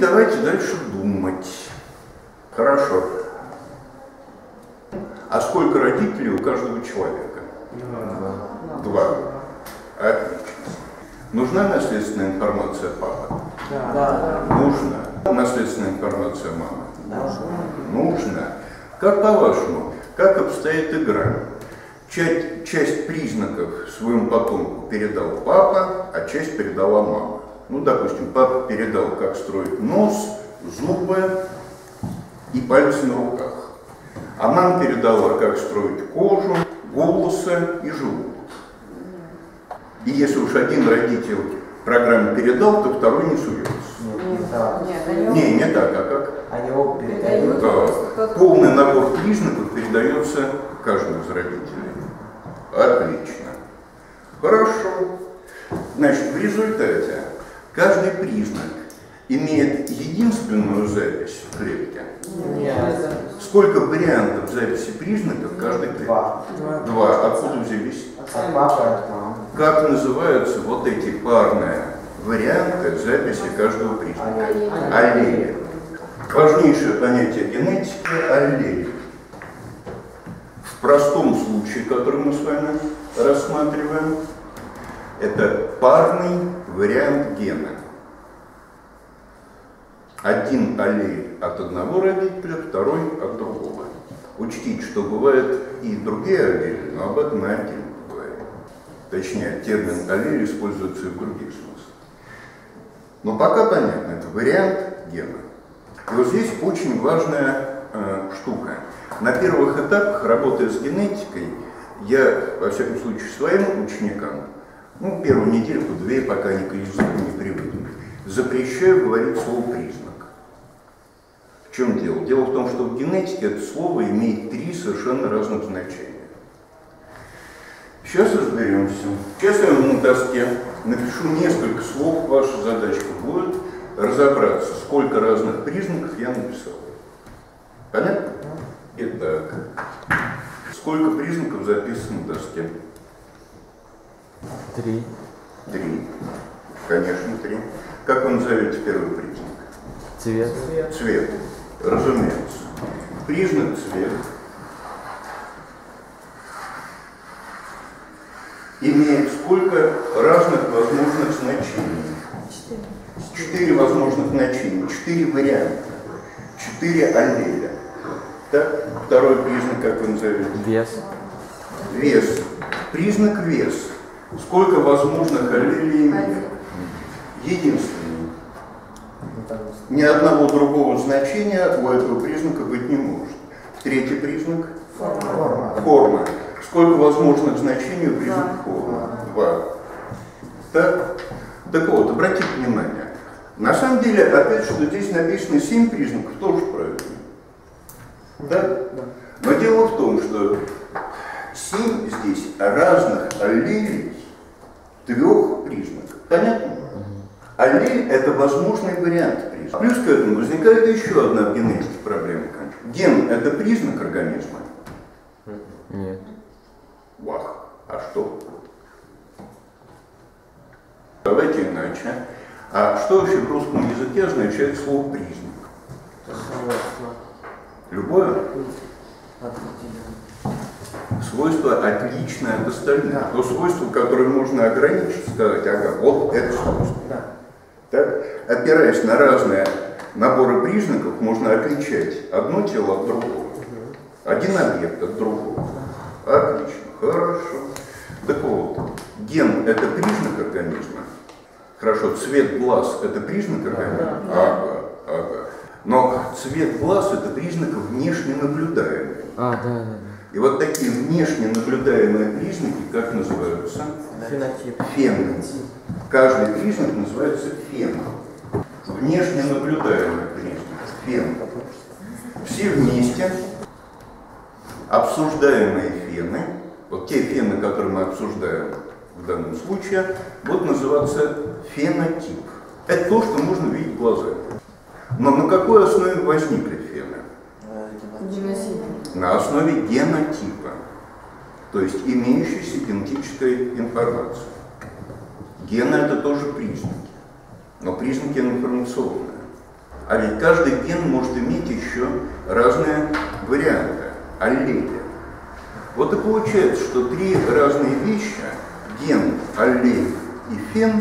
Давайте дальше думать. Хорошо. А сколько родителей у каждого человека? Два. Отлично. Нужна наследственная информация папы? Да. Нужна. Наследственная информация мамы? Нужна. Как по-вашему, как обстоит игра? Часть признаков своему потомку передал папа, а часть передала мама. Ну, допустим, папа передал, как строить нос, зубы и пальцы на руках. А мама передала, как строить кожу, волосы и желудок. И если уж один родитель программу передал, то второй не суется. Не так, а как? Они оба передают. Да. Полный набор признаков передается каждому из родителей. Отлично. Хорошо. Значит, в результате каждый признак имеет единственную запись в клетке. Нет. Сколько вариантов записи признаков каждой клетки? Два. Откуда взялись? От папы, от мамы. Как называются вот эти парные варианты записи каждого признака? Аллели. Важнейшее понятие генетики – аллели. В простом случае, который мы с вами рассматриваем, это парный вариант гена. Один аллель от одного родителя, второй от другого. Учтите, что бывают и другие аллели, но об этом мы отдельно говорим. Точнее, термин аллель используется и в других случаях. Но пока понятно, это вариант гена. И вот здесь очень важная штука. На первых этапах, работая с генетикой, я, во всяком случае, своим ученикам, ну, первую недельку-две, пока они к языку не привыкнут, запрещаю говорить слово «признак». В чем дело? Дело в том, что в генетике это слово имеет три совершенно разных значения. Сейчас разберемся. Сейчас я на доске напишу несколько слов, ваша задачка будет разобраться, сколько разных признаков я написал. Понятно? Итак, сколько признаков записано на доске? Три. Три. Конечно, три. Как вы назовете первый признак? Цвет. Цвет. Разумеется. Признак цвет имеет сколько разных возможных значений? Четыре возможных значения, четыре варианта, четыре аллеля. Так? Второй признак, как вы назовете? Вес. Вес. Признак вес. Сколько возможных аллелей имеет? Единственное. Ни одного другого значения у этого признака быть не может. Третий признак? Форма. Форма. Сколько возможных значений у признака формы? Два. Так вот, обратите внимание. На самом деле, опять же, здесь написано 7 признаков, тоже правильно. Да? Но дело в том, что 7 здесь разных аллелей трех признаков. Понятно? Аллель – это возможный вариант признака. Плюс к этому возникает еще одна генетическая проблема. Ген – это признак организма? Нет. Вах, а что? Давайте иначе. А что вообще в русском языке означает слово «признак»? Любое? Свойство отличное от остальных. Да. То свойство, которое можно ограничить, сказать, ага, вот это свойство. Да. Так, опираясь на разные наборы признаков, можно отличать одно тело от другого, один объект от другого. Отлично, хорошо. Так вот, ген – это признак организма. Хорошо, цвет глаз – это признак организма? Ага. Но цвет глаз – это признак внешне наблюдаемый. И вот такие внешне наблюдаемые признаки, как называются? Фенотип. Фенотип. Каждый признак называется фен. Внешне наблюдаемый признак. Фен. Все вместе обсуждаемые фены, вот те фены, которые мы обсуждаем, в данном случае, будут называться фенотип. Это то, что можно видеть глазами. Но на какой основе возникли фены? На основе генотипа, то есть имеющейся генетической информации. Гены – это тоже признаки, но признаки информационные. А ведь каждый ген может иметь еще разные варианты, аллели. Вот и получается, что три разные вещи, ген, аллель и фен,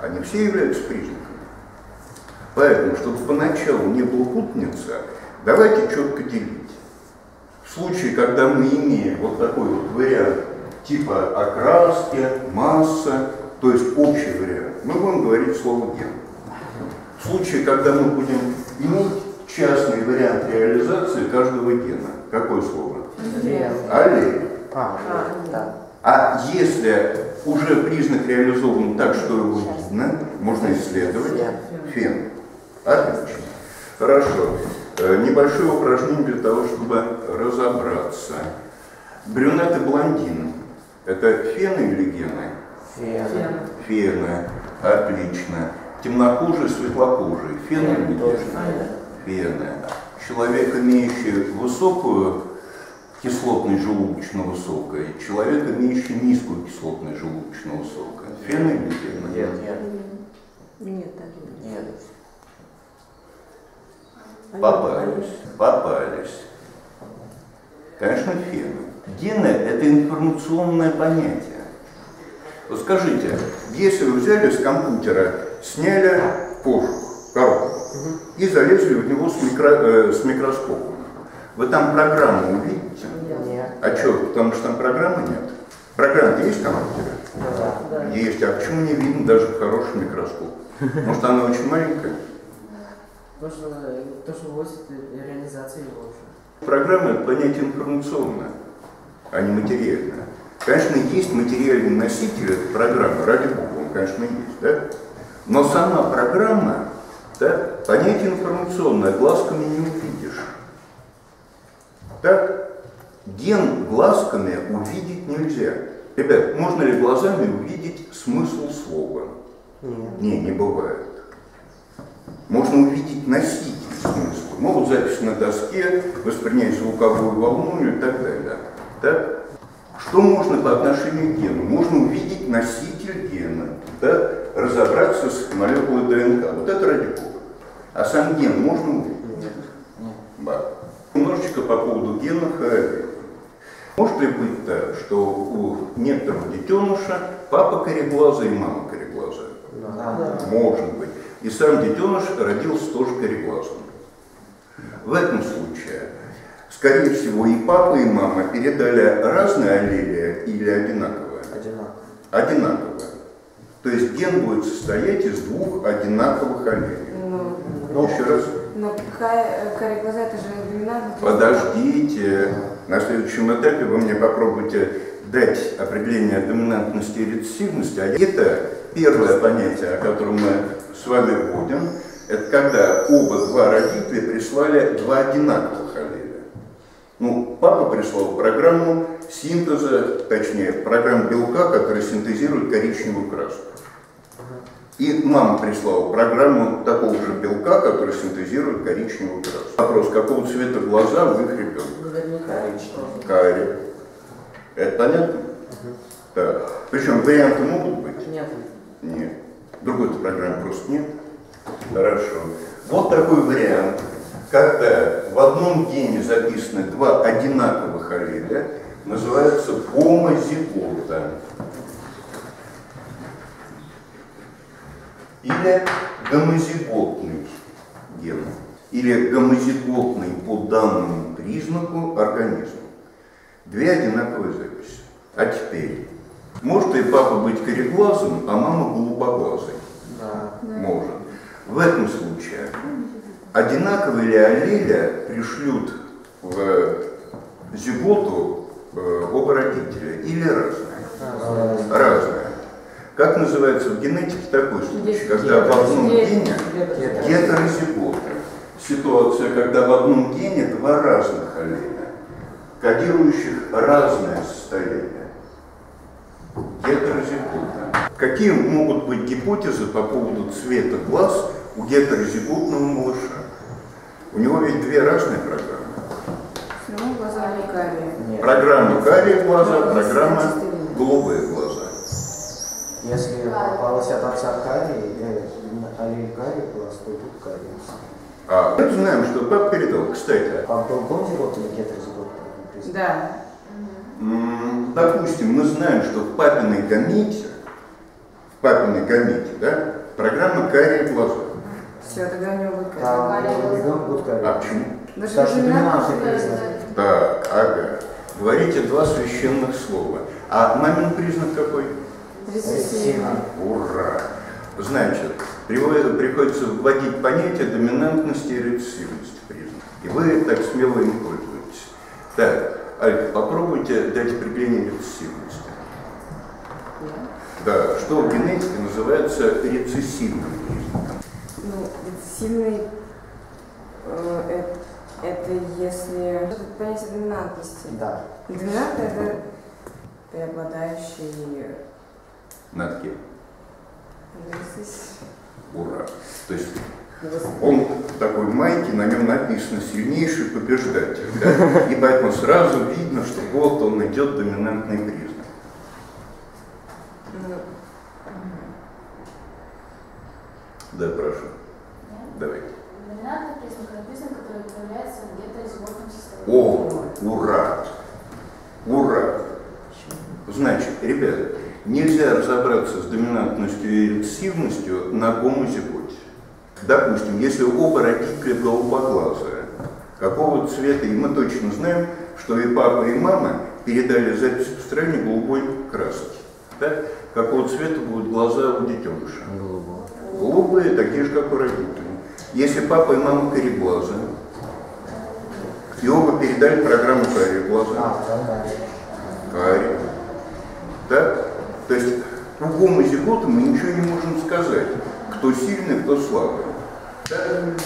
они все являются признаками. Поэтому, чтобы поначалу не было путаницы, давайте четко делить. В случае, когда мы имеем вот такой вот вариант типа окраски, масса, то есть общий вариант, мы будем говорить слово ген. В случае, когда мы будем иметь частный вариант реализации каждого гена, какое слово? Аллель. А если уже признак реализован так, что его видно, можно исследовать фен. Отлично. Хорошо. Небольшое упражнение для того, чтобы разобраться. Брюнет и блондин. Это фены или гены? Фены. Фены. Отлично. Темнокожий, светлокожий. Фены или гены? Фены. Человек, имеющий высокую кислотность желудочно-высокая, человек, имеющий низкую кислотность желудочно-высокая. Фены или гены? Нет. Попались. Конечно, фены. Гены – это информационное понятие. Вот скажите, если вы взяли с компьютера, сняли кожу, коробку, и залезли в него с микроскопом, вы там программу увидите? Нет. А что, потому что там программы нет? Программа есть в компьютере? Да. Есть. А почему не видно даже в хорошем микроскопе? Может, она очень маленькая? То, что вводит реализация его уже. Программа – это понятие информационное, а не материальное. Конечно, есть материальный носитель этой программы, ради бога, он, конечно, есть, да? Но сама программа, да, понятие информационное, глазками не увидишь. Так? Ген глазками увидеть нельзя. Ребят, можно ли глазами увидеть смысл слова? Нет. Не бывает. Можно увидеть носитель смысла. Могут записи на доске, воспринять звуковую волну и так далее. Так? Что можно по отношению к гену? Можно увидеть носитель гена, да? Разобраться с молекулой ДНК. Вот это ради бога. А сам ген можно увидеть? Нет. Да. Немножечко по поводу генов и аллелей. Может ли быть так, что у некоторого детеныша папа кореглазый и мама кореглазая? Да. Может быть. И сам детеныш родился тоже кореглазым. В этом случае, скорее всего, и папа, и мама передали разные аллели или одинаковые? Одинаковые. То есть ген будет состоять из двух одинаковых аллелей. Но кореглаза это же доминантная. Подождите. На следующем этапе вы мне попробуйте дать определение доминантности и рецессивности. Это первое понятие, о котором мы с вами будем, это когда оба родителя прислали два одинаковых аллеля. Ну, папа прислал программу синтеза, точнее, программу белка, которая синтезирует коричневую краску. И мама прислала программу такого же белка, который синтезирует коричневую краску. Вопрос, какого цвета глаза у их ребенка? Карий. Это понятно? Да. Причем варианты могут быть? Нет. Другой программы просто нет. Хорошо. Вот такой вариант, когда в одном гене записаны два одинаковых аллеля, называется гомозигота. Или гомозиготный ген. Или гомозиготный по данному признаку организма. Две одинаковые записи. А теперь... Может ли папа быть кореглазым, а мама голубоглазой? Да. Может. В этом случае одинаковые ли аллели пришлют в зиготу оба родителя или разные? Разные. Как называется в генетике такой случай, когда в одном гене гетерозигота? Ситуация, когда в одном гене два разных аллеля, кодирующих разное состояние. Гетерозигота. Какие могут быть гипотезы по поводу цвета глаз у гетерозиготного малыша? У него ведь две разные программы. Ну, глаза не карие. Программа карие глаза, программа голубые глаза. Если попалась от отца карие, аллель карие глаз, то тут карие. Мы знаем, что Баб передал, кстати. А был Гонзеров или нет результат? Да. Допустим, мы знаем, что в папиной гамете, да, программа «Карие глаза». Свято-Гранёвый карие. А почему? Так, ага. Говорите два священных слова. А мамин признак какой? Рецессивный. Ура! Значит, приходится вводить понятие доминантности и рецессивности признаков. И вы так смело им пользуетесь. Так, Альфа, попробуйте дать определение рецессивности. Да, что в генетике называется рецессивным признаком? Ну, рецессивный это если... понятие доминантности. Да. Доминант это преобладающий... Над кем? Ура! То есть он в такой майке, на нем написано «сильнейший побеждатель». Да? И поэтому сразу видно, что вот он идет доминантный признак. Да, прошу. Да. Давай. Доминантный признак, который появляется где-то из животного состояния. О, ура! Ура! Значит, ребята, нельзя разобраться с доминантностью и рецессивностью на гомозиготе. Допустим, если оба родителя голубоглазые, какого цвета, и мы точно знаем, что и папа, и мама передали запись построения голубой краски. Так? Какого цвета будут глаза у детеныша? Голубого. Голубые, такие же, как у родителей. Если папа и мама кареглазы, и оба передали программу кареглаза. Карие. Так? То есть по гомозиготу мы ничего не можем сказать, кто сильный, кто слабый.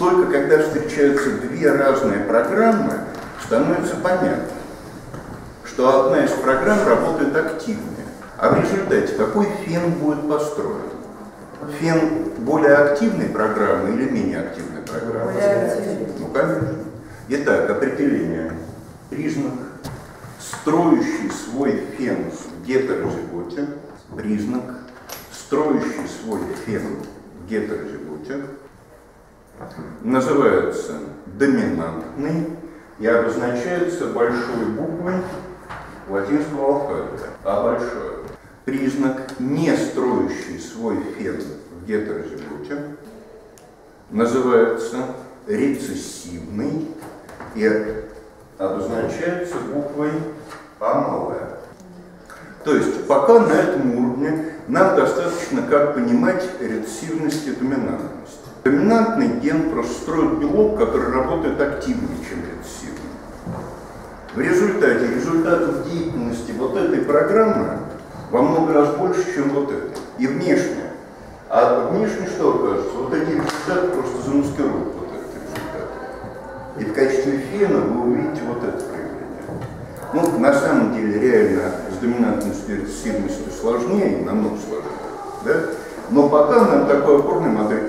Только когда встречаются две разные программы, становится понятно, что одна из программ работает активнее. А в результате какой фен будет построен? Фен более активной программы или менее активной программы? Ну, конечно. Итак, определение. Признак, строящий свой фен в гетерозиготе. Признак, строящий свой фен в гетерозиготе, называется доминантный и обозначается большой буквой латинского алфавита, А большое. Признак, не строящий свой фен в гетерозиготе, называется рецессивный и обозначается буквой А малая. То есть пока на этом уровне нам достаточно как понимать рецессивность и доминантность. Доминантный ген просто строит белок, который работает активнее, чем рецессивный. В результате результатов деятельности вот этой программы во много раз больше, чем вот этой. И внешне. А внешне что окажется? Вот эти результаты просто замаскируют вот этот результат. И в качестве фена вы увидите вот это проявление. Ну, на самом деле реально с доминантностью и рецессивностью сложнее, намного сложнее. Да? Но пока нам такой опорной модели